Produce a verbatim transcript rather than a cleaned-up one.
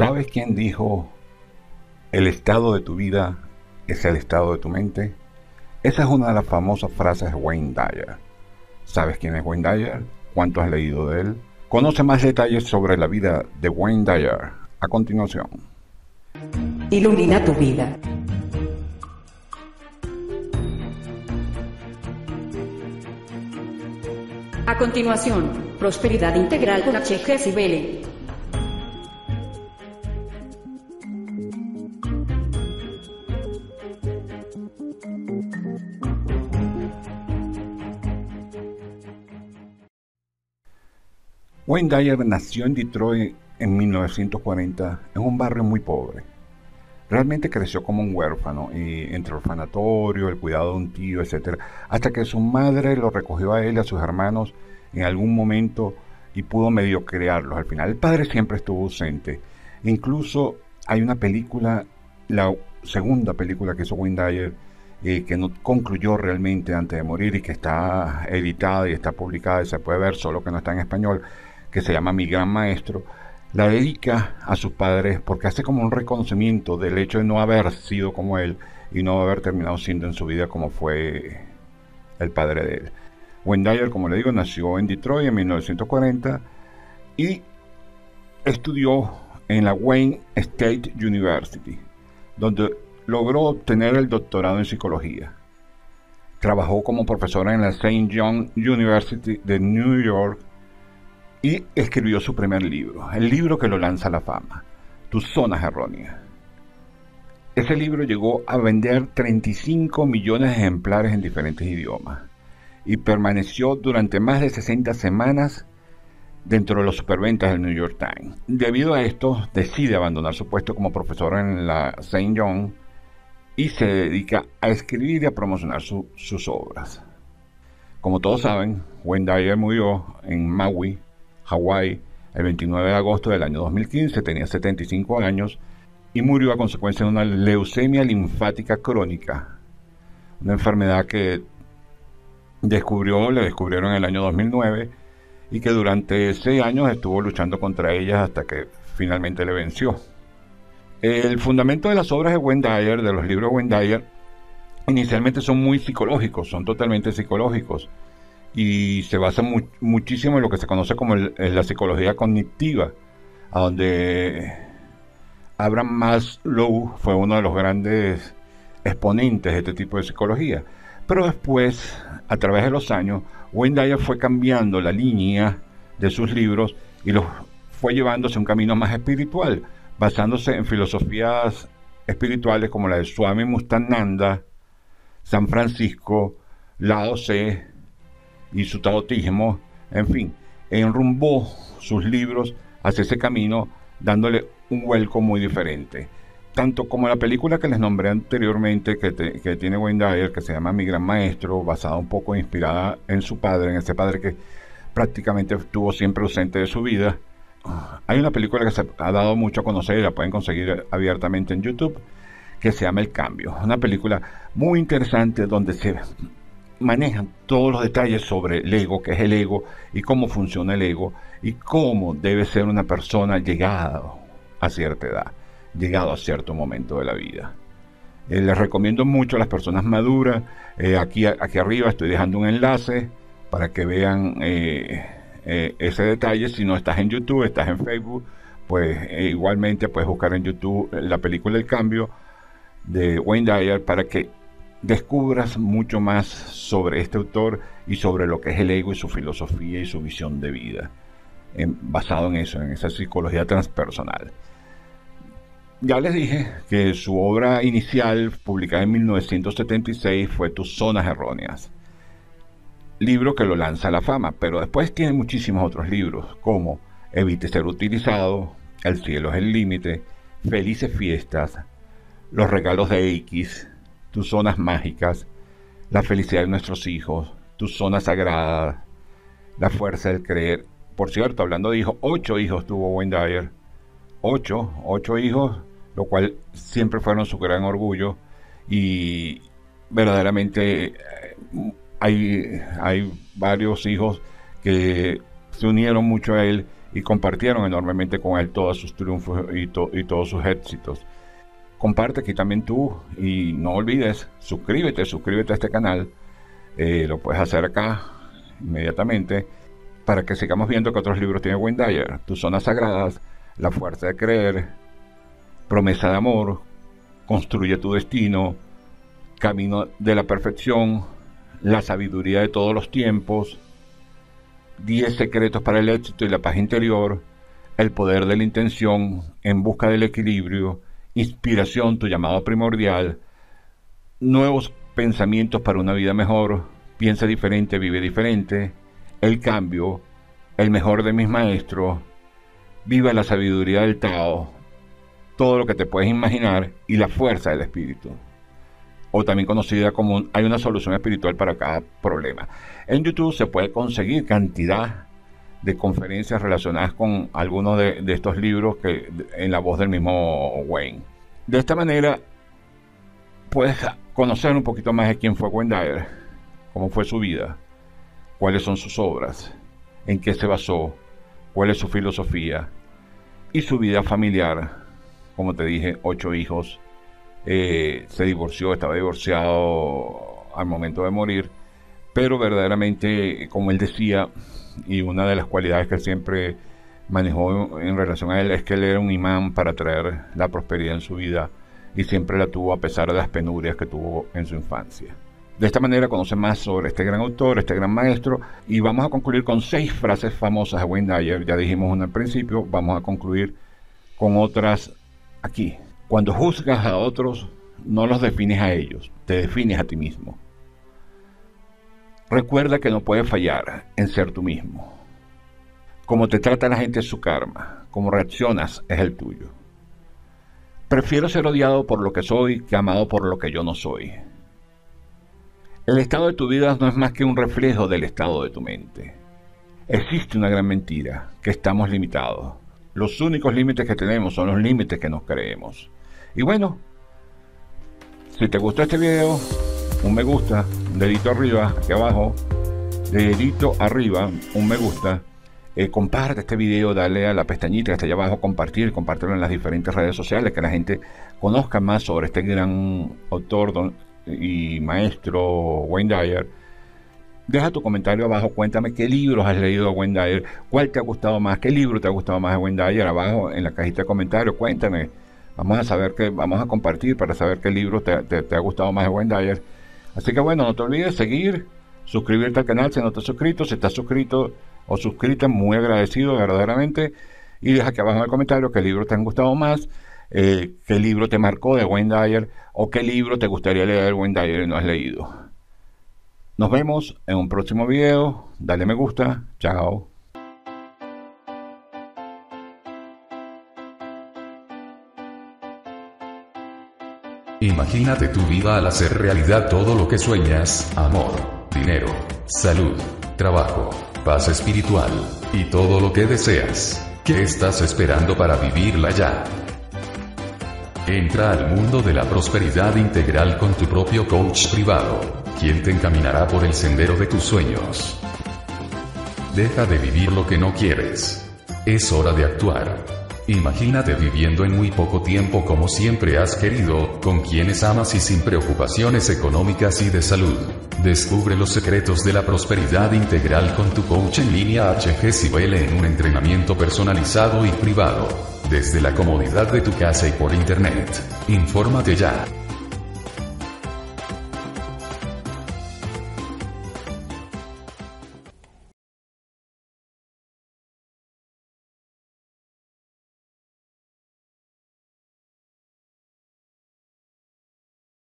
¿Sabes quién dijo, el estado de tu vida es el estado de tu mente? Esa es una de las famosas frases de Wayne Dyer. ¿Sabes quién es Wayne Dyer? ¿Cuánto has leído de él? Conoce más detalles sobre la vida de Wayne Dyer a continuación. Ilumina tu vida. A continuación, Prosperidad Integral con H G. Cibele. Wayne Dyer nació en Detroit en mil novecientos cuarenta, en un barrio muy pobre. Realmente creció como un huérfano, y entre el orfanatorio, el cuidado de un tío, etcétera, hasta que su madre lo recogió a él y a sus hermanos en algún momento y pudo medio criarlos. Al final, el padre siempre estuvo ausente. Incluso hay una película, la segunda película que hizo Wayne Dyer, Eh, que no concluyó realmente antes de morir y que está editada y está publicada y se puede ver, solo que no está en español, que se llama Mi Gran Maestro. La dedica a sus padres porque hace como un reconocimiento del hecho de no haber sido como él y no haber terminado siendo en su vida como fue el padre de él. Wayne Dyer, como le digo, nació en Detroit en mil novecientos cuarenta y estudió en la Wayne State University, donde logró obtener el doctorado en psicología. Trabajó como profesora en la Saint John University de New York y escribió su primer libro, el libro que lo lanza a la fama, Tus zonas erróneas. Ese libro llegó a vender treinta y cinco millones de ejemplares en diferentes idiomas y permaneció durante más de sesenta semanas dentro de los superventas del New York Times. Debido a esto, decide abandonar su puesto como profesora en la Saint John y se dedica a escribir y a promocionar su, sus obras. Como todos saben, Wayne Dyer murió en Maui, Hawái, el veintinueve de agosto del año dos mil quince, tenía setenta y cinco años y murió a consecuencia de una leucemia linfática crónica, una enfermedad que descubrió, le descubrieron en el año dos mil nueve y que durante seis años estuvo luchando contra ella hasta que finalmente le venció. El fundamento de las obras de Wayne Dyer, de los libros de Wayne Dyer, inicialmente son muy psicológicos, son totalmente psicológicos y se basan mu muchísimo en lo que se conoce como el, la psicología cognitiva, a donde Abraham Maslow fue uno de los grandes exponentes de este tipo de psicología. Pero después, a través de los años, Wayne Dyer fue cambiando la línea de sus libros y los fue llevándose a un camino más espiritual, basándose en filosofías espirituales como la de Swami Muktananda, San Francisco, Lao Tse y su taoísmo, en fin, enrumbó sus libros hacia ese camino, dándole un vuelco muy diferente. Tanto como la película que les nombré anteriormente, que, te, que tiene Wayne Dyer, que se llama Mi Gran Maestro, basada un poco inspirada en su padre, en ese padre que prácticamente estuvo siempre ausente de su vida. Hay una película que se ha dado mucho a conocer y la pueden conseguir abiertamente en YouTube, que se llama El Cambio. Una película muy interesante donde se manejan todos los detalles sobre el ego, qué es el ego y cómo funciona el ego y cómo debe ser una persona llegada a cierta edad, llegado a cierto momento de la vida. Eh, les recomiendo mucho a las personas maduras. Eh, aquí, aquí arriba estoy dejando un enlace para que vean eh, Eh, ese detalle. Si no estás en YouTube, estás en Facebook, pues eh, igualmente puedes buscar en YouTube la película El Cambio de Wayne Dyer para que descubras mucho más sobre este autor y sobre lo que es el ego y su filosofía y su visión de vida, eh, basado en eso, en esa psicología transpersonal. Ya les dije que su obra inicial, publicada en mil novecientos setenta y seis, fue Tus zonas erróneas, libro que lo lanza a la fama, pero después tiene muchísimos otros libros, como Evite ser utilizado, El cielo es el límite, Felices fiestas, Los regalos de X, Tus zonas mágicas, La felicidad de nuestros hijos, Tus zonas sagradas, La fuerza del creer. Por cierto, hablando de hijos, ocho hijos tuvo Wayne Dyer, ocho, ocho hijos, lo cual siempre fueron su gran orgullo y verdaderamente... Eh, Hay, hay varios hijos que se unieron mucho a él y compartieron enormemente con él todos sus triunfos y, to y todos sus éxitos. Comparte aquí también tú y no olvides, suscríbete, suscríbete a este canal. Eh, lo puedes hacer acá inmediatamente para que sigamos viendo que otros libros tiene Wayne Dyer. Tus zonas sagradas, La fuerza de creer, Promesa de amor, Construye tu destino, Camino de la perfección, La sabiduría de todos los tiempos, Diez secretos para el éxito y la paz interior, El poder de la intención, En busca del equilibrio, Inspiración, tu llamado primordial, Nuevos pensamientos para una vida mejor, Piensa diferente, vive diferente, El cambio, El mejor de mis maestros, Viva la sabiduría del Tao, todo lo que te puedes imaginar, y La fuerza del espíritu, o también conocida como Hay una solución espiritual para cada problema. En YouTube se puede conseguir cantidad de conferencias relacionadas con algunos de, de estos libros que, en la voz del mismo Wayne. De esta manera puedes conocer un poquito más de quién fue Wayne Dyer, cómo fue su vida, cuáles son sus obras, en qué se basó, cuál es su filosofía y su vida familiar. Como te dije, ocho hijos. Eh, se divorció, estaba divorciado al momento de morir, pero verdaderamente, como él decía, y una de las cualidades que siempre manejó en relación a él, es que él era un imán para traer la prosperidad en su vida, y siempre la tuvo a pesar de las penurias que tuvo en su infancia. De esta manera conoce más sobre este gran autor, este gran maestro, y vamos a concluir con seis frases famosas de Wayne Dyer. Ya dijimos una al principio, vamos a concluir con otras aquí. Cuando juzgas a otros, no los defines a ellos, te defines a ti mismo. Recuerda que no puedes fallar en ser tú mismo. Como te trata la gente es su karma, como reaccionas es el tuyo. Prefiero ser odiado por lo que soy que amado por lo que yo no soy. El estado de tu vida no es más que un reflejo del estado de tu mente. Existe una gran mentira, que estamos limitados. Los únicos límites que tenemos son los límites que nos creemos. Y bueno, si te gustó este video, un me gusta, un dedito arriba, aquí abajo, dedito arriba, un me gusta, eh, comparte este video, dale a la pestañita que está allá abajo, compartir, compártelo en las diferentes redes sociales, que la gente conozca más sobre este gran autor don, y maestro Wayne Dyer. Deja tu comentario abajo, cuéntame qué libros has leído de Wayne Dyer, cuál te ha gustado más, qué libro te ha gustado más de Wayne Dyer, abajo en la cajita de comentarios, cuéntame, vamos a saber que, vamos a compartir para saber qué libro te, te, te ha gustado más de Wayne Dyer. Así que bueno, no te olvides seguir, suscribirte al canal si no te has suscrito, si estás suscrito o suscrita, muy agradecido verdaderamente, y deja que abajo en el comentario qué libros te han gustado más, eh, qué libro te marcó de Wayne Dyer, o qué libro te gustaría leer de Wayne Dyer y no has leído. Nos vemos en un próximo video, dale me gusta, chao. Imagínate tu vida al hacer realidad todo lo que sueñas, amor, dinero, salud, trabajo, paz espiritual, y todo lo que deseas. ¿Qué estás esperando para vivirla ya? Entra al mundo de la prosperidad integral con tu propio coach privado, quien te encaminará por el sendero de tus sueños. Deja de vivir lo que no quieres. Es hora de actuar. Imagínate viviendo en muy poco tiempo como siempre has querido, con quienes amas y sin preocupaciones económicas y de salud. Descubre los secretos de la prosperidad integral con tu coach en línea H G Cibele en un entrenamiento personalizado y privado, desde la comodidad de tu casa y por internet. Infórmate ya.